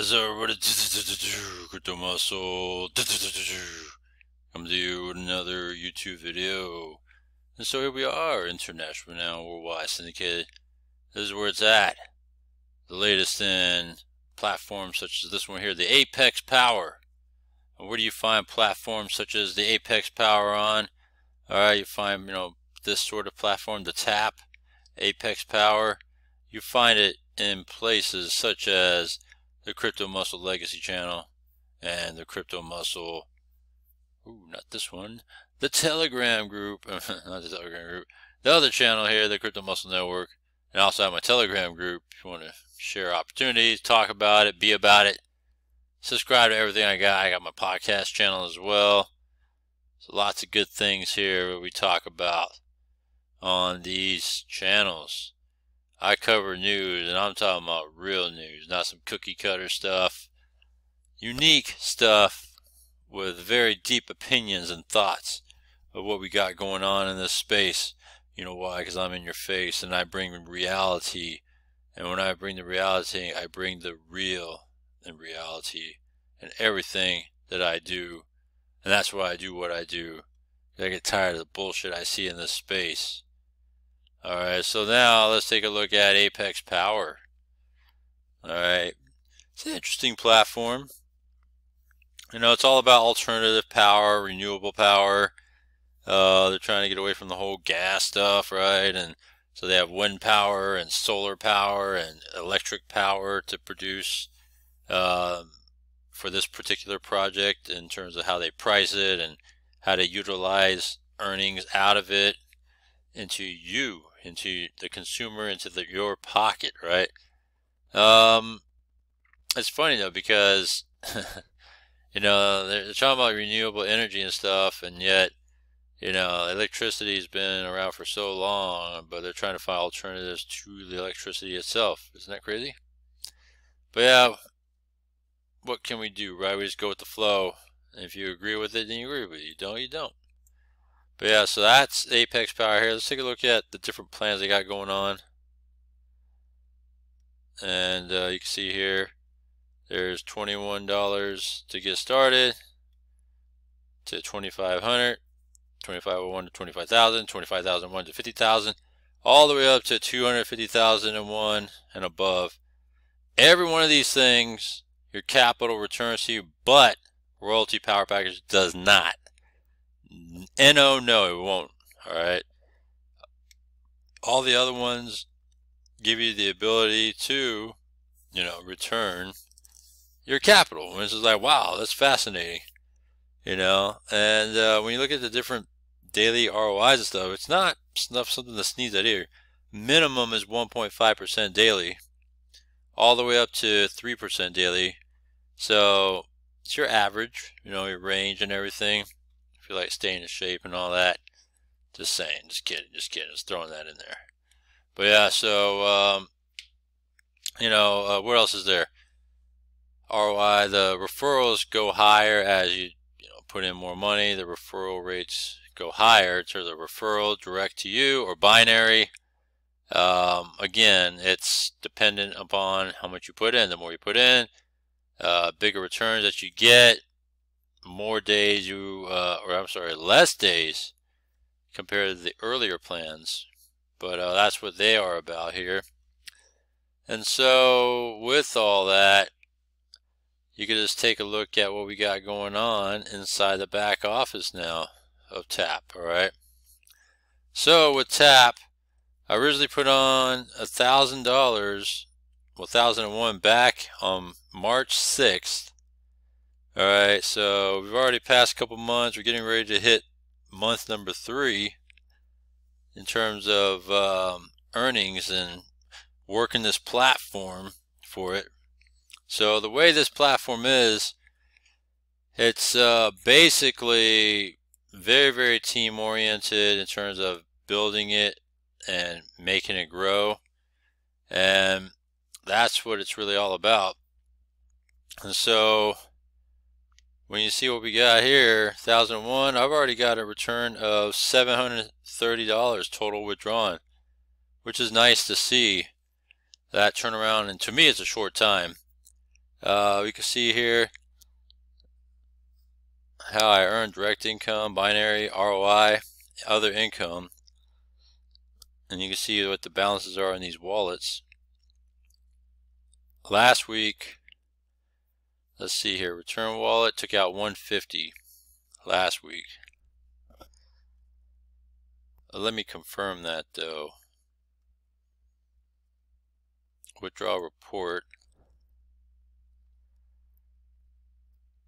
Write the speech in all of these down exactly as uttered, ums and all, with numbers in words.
How's everybody? Crypto Muscle. Come to you with another YouTube video. And so here we are, international now, worldwide syndicated. This is where it's at. The latest in platforms such as this one here, the Apex Power. And where do you find platforms such as the Apex Power on? Alright, you find, you know, this sort of platform, the TAP, Apex Power. You find it in places such as the Crypto Muscle Legacy Channel and the Crypto Muscle, ooh, not this one, the Telegram group, not the Telegram group, the other channel here, the Crypto Muscle Network, and also have my Telegram group if you want to share opportunities, talk about it, be about it, subscribe to everything I got. I got my podcast channel as well. So lots of good things here that we talk about on these channels. I cover news, and I'm talking about real news, not some cookie cutter stuff. Unique stuff with very deep opinions and thoughts of what we got going on in this space. You know why? Because I'm in your face, and I bring reality. And when I bring the reality, I bring the real and reality and everything that I do. And that's why I do what I do. I get tired of the bullshit I see in this space. Alright, so now let's take a look at Apex Power. Alright, it's an interesting platform. You know, it's all about alternative power, renewable power. Uh, they're trying to get away from the whole gas stuff, right? And so they have wind power and solar power and electric power to produce uh, for this particular project in terms of how they price it and how to utilize earnings out of it into you, into the consumer, into the, your pocket, right? Um, it's funny though, because you know, they're talking about renewable energy and stuff, and yet, you know, electricity has been around for so long, but they're trying to find alternatives to the electricity itself. Isn't that crazy? But yeah, what can we do, right? We just go with the flow. And if you agree with it, then you agree with it. You don't, you don't. But yeah, so that's Apex Power here. Let's take a look at the different plans they got going on. And uh, you can see here, there's twenty-one dollars to get started, to twenty-five hundred dollars, twenty-five oh one dollars to twenty-five thousand dollars, twenty-five thousand one dollars to fifty thousand dollars, all the way up to two hundred fifty thousand one dollars and above. Every one of these things, your capital returns to you, but Royalty Power Package does not. No, no, it won't. All right. All the other ones give you the ability to, you know, return your capital. Which is like, wow, that's fascinating. You know, and uh, when you look at the different daily R O Is and stuff, it's not something to sneeze at here. Minimum is one point five percent daily, all the way up to three percent daily. So it's your average, you know, your range and everything. If you like staying in shape and all that, just saying, just kidding, just kidding, just throwing that in there. But yeah, so um, you know, uh, what else is there? R O I, the referrals go higher as you, you know, put in more money. The referral rates go higher. It's either referral, direct to you, or binary. Um, again, it's dependent upon how much you put in. The more you put in, uh, bigger returns that you get. More days you uh, or I'm sorry less days compared to the earlier plans, but uh, that's what they are about here. And so with all that, you can just take a look at what we got going on inside the back office now of TAP. All right, so with TAP, I originally put on a thousand dollars well thousand and one back on March sixth. Alright, so we've already passed a couple months. We're getting ready to hit month number three in terms of um, earnings and working this platform for it. So the way this platform is, it's uh, basically very, very team oriented in terms of building it and making it grow. And that's what it's really all about. And so when you see what we got here, one thousand one, I've already got a return of seven hundred thirty dollars total withdrawn, which is nice to see that turnaround. And to me, it's a short time. Uh, we can see here how I earn direct income, binary, R O I, other income. And you can see what the balances are in these wallets. Last week, let's see here, return wallet took out one hundred fifty last week. Let me confirm that though. Withdraw report.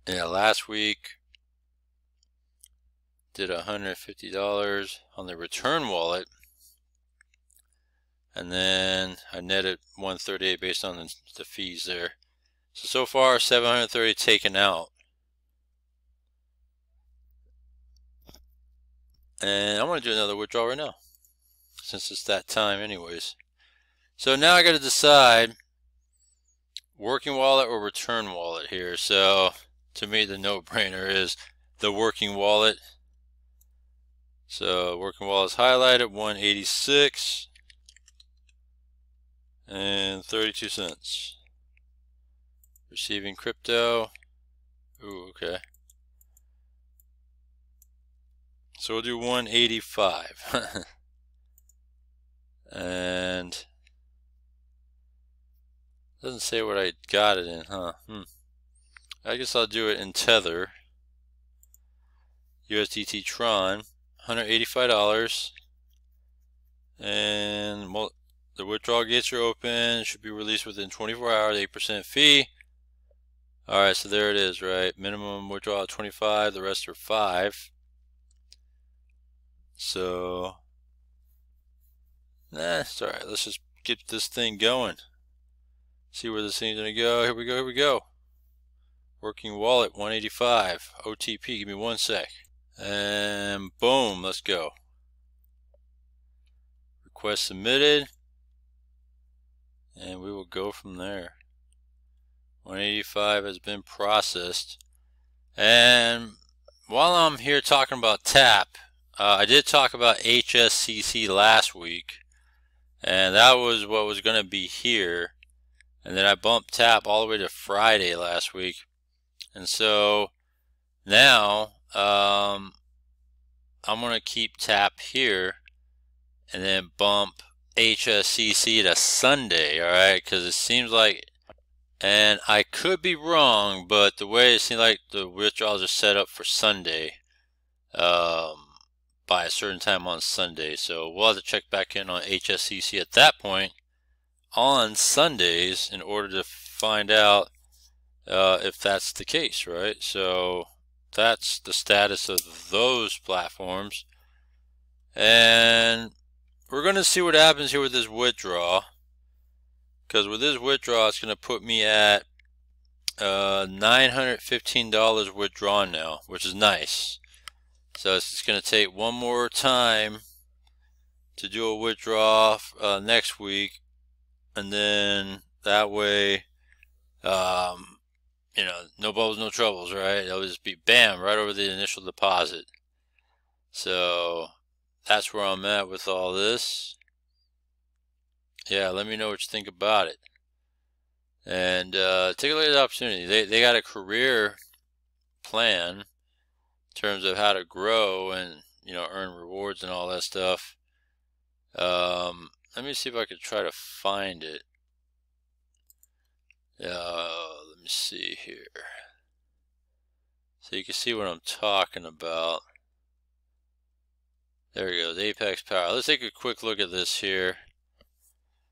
Yeah, last week did one hundred fifty dollars on the return wallet. And then I netted one hundred thirty-eight based on the, the fees there. So, so far seven hundred thirty taken out. And I want to do another withdrawal right now, since it's that time anyways. So now I got to decide working wallet or return wallet here. So to me the no-brainer is the working wallet. So working wallet is highlighted, one hundred eighty-six. And thirty-two cents. Receiving crypto. Ooh, okay. So we'll do one hundred eighty-five. And doesn't say what I got it in, huh? Hmm. I guess I'll do it in Tether. U S D T Tron, one hundred eighty-five dollars. And multi The withdrawal gates are open, should be released within twenty-four hours, eight percent fee. Alright, so there it is, right? Minimum withdrawal twenty-five, the rest are five. So, nah, it's alright. Let's just get this thing going. See where this thing's gonna go. Here we go, here we go. Working wallet, one hundred eighty-five. O T P, give me one sec. And boom, let's go. Request submitted. And we will go from there. one hundred eighty-five has been processed. And while I'm here talking about TAP, uh, I did talk about H S C C last week, and that was what was going to be here. And then I bumped TAP all the way to Friday last week. And so now um, I'm going to keep TAP here and then bump H S C C to Sunday, alright, because it seems like, and I could be wrong, but the way it seems like the withdrawals are set up for Sunday, um, by a certain time on Sunday, so we'll have to check back in on H S C C at that point on Sundays in order to find out uh, if that's the case, right? So that's the status of those platforms, and we're going to see what happens here with this withdrawal, because with this withdrawal it's going to put me at uh, nine hundred fifteen dollars withdrawn now, which is nice. So it's just going to take one more time to do a withdrawal uh, next week, and then that way um, you know, no bubbles, no troubles, right? It'll just be bam, right over the initial deposit. So that's where I'm at with all this. Yeah, let me know what you think about it. And uh, take a look at the opportunity. They, they got a career plan in terms of how to grow and, you know, earn rewards and all that stuff. Um, let me see if I could try to find it. Uh, let me see here. So you can see what I'm talking about. There it goes, Apex Power. Let's take a quick look at this here,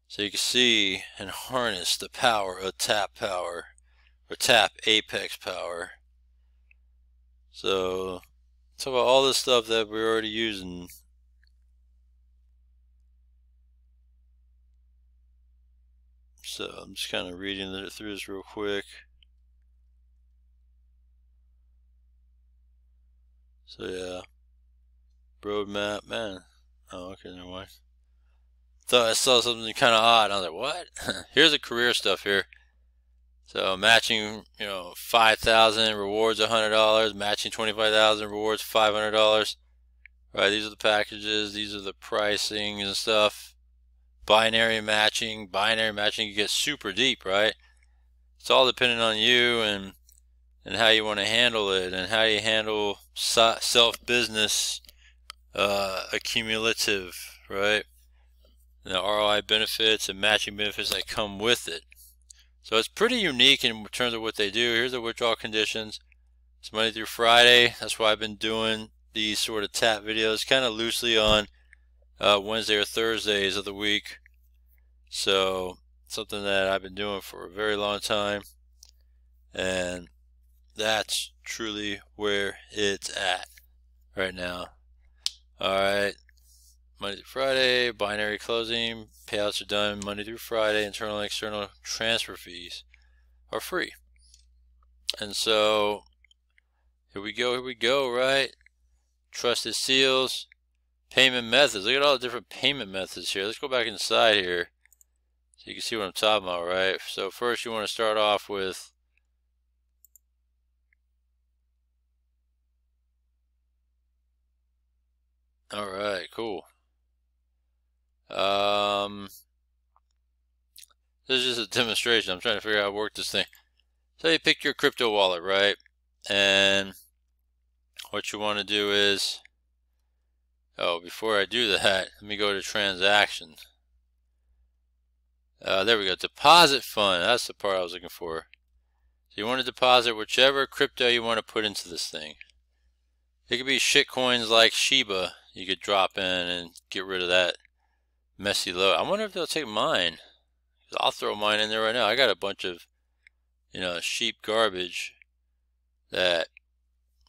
so you can see and harness the power of TAP Power, or TAP Apex Power. So, talk about all this stuff that we're already using. So, I'm just kind of reading through this real quick. So, yeah. Roadmap, man. Oh, okay, never mind. Thought I saw something kind of odd. I was like, what? Here's the career stuff here. So matching, you know, five thousand rewards, a hundred dollars. Matching twenty-five thousand rewards, five hundred dollars. Right. These are the packages. These are the pricing and stuff. Binary matching. Binary matching. You get super deep, right? it's all dependent on you and and how you want to handle it and how you handle self business uh, accumulative, right? And the R O I benefits and matching benefits that come with it. So it's pretty unique in terms of what they do. Here's the withdrawal conditions. It's Monday through Friday. That's why I've been doing these sort of tap videos kind of loosely on uh, Wednesday or Thursdays of the week. So something that I've been doing for a very long time, and that's truly where it's at right now. All right, Monday through Friday, binary closing, payouts are done Monday through Friday, internal and external transfer fees are free. And so here we go, here we go, right? Trusted seals, payment methods. Look at all the different payment methods here. Let's go back inside here so you can see what I'm talking about, right? So first you want to start off with all right, cool. Um, this is just a demonstration. I'm trying to figure out how to work this thing. So you pick your crypto wallet, right? And what you want to do is, oh, before I do that, let me go to transaction. Uh, there we go, deposit fund. That's the part I was looking for. So you want to deposit whichever crypto you want to put into this thing. It could be shit coins like Shiba. You could drop in and get rid of that messy load. I wonder if they'll take mine. I'll throw mine in there right now. I got a bunch of, you know, sheep garbage that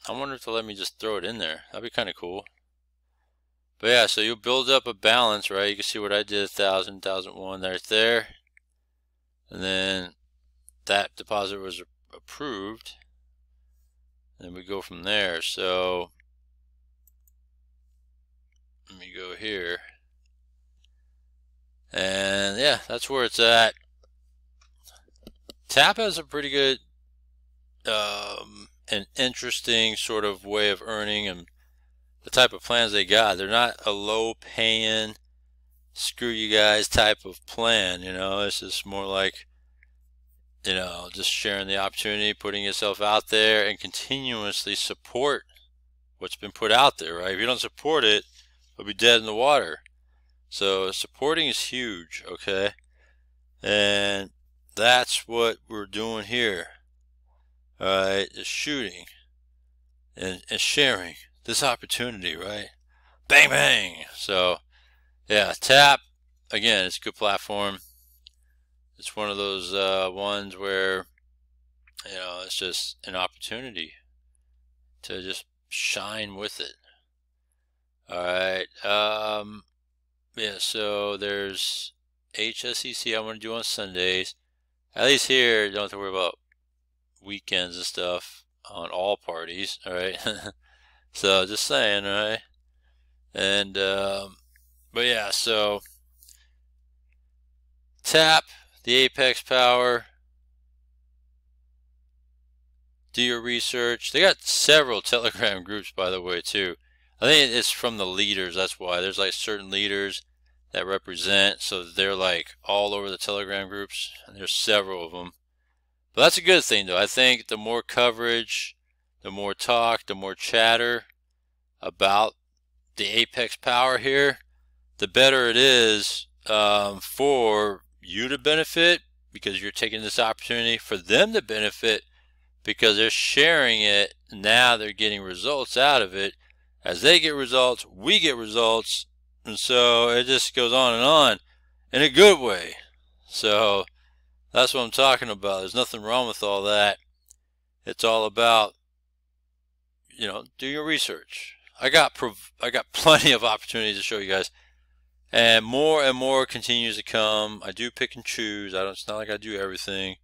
I wonder if they'll let me just throw it in there. That'd be kind of cool. But yeah, so you build up a balance, right? You can see what I did, one thousand, one thousand one right there. And then that deposit was approved. And we go from there. So let me go here. And yeah, that's where it's at. TAP has a pretty good um, and interesting sort of way of earning and the type of plans they got. They're not a low paying, screw you guys type of plan. You know, it's just more like, you know, just sharing the opportunity, putting yourself out there, and continuously support what's been put out there, right? If you don't support it, it'll be dead in the water. So supporting is huge, okay? And that's what we're doing here, all right? Is shooting and, and sharing this opportunity, right? Bang, bang. So, yeah, TAP, again, it's a good platform. It's one of those uh, ones where, you know, it's just an opportunity to just shine with it. All right. Um, yeah, so there's H S C C I want to do on Sundays. At least here, you don't have to worry about weekends and stuff on all parties. All right. So just saying, all right. And, um, but yeah, so TAP. The Apex Power, do your research. They got several Telegram groups, by the way, too. I think it's from the leaders, that's why. There's like certain leaders that represent, so they're like all over the Telegram groups, and there's several of them. But that's a good thing, though. I think the more coverage, the more talk, the more chatter about the Apex Power here, the better it is um, for you to benefit because you're taking this opportunity, for them to benefit because they're sharing it. Now they're getting results out of it. As they get results, we get results. And so it just goes on and on in a good way. So that's what I'm talking about. There's nothing wrong with all that. It's all about, you know, do your research. I got, prov I got plenty of opportunities to show you guys. And more and more continues to come. I do pick and choose. I don't, it's not like I do everything,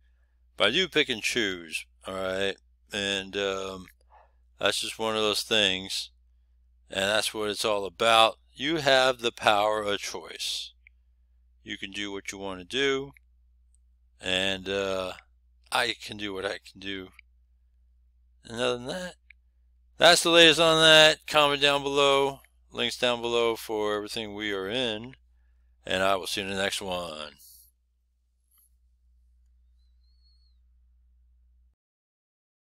but I do pick and choose. All right. And um, that's just one of those things. And that's what it's all about. You have the power of choice. You can do what you want to do. And uh, I can do what I can do. And other than that, that's the latest on that. Comment down below. Links down below for everything we are in, and I will see you in the next one.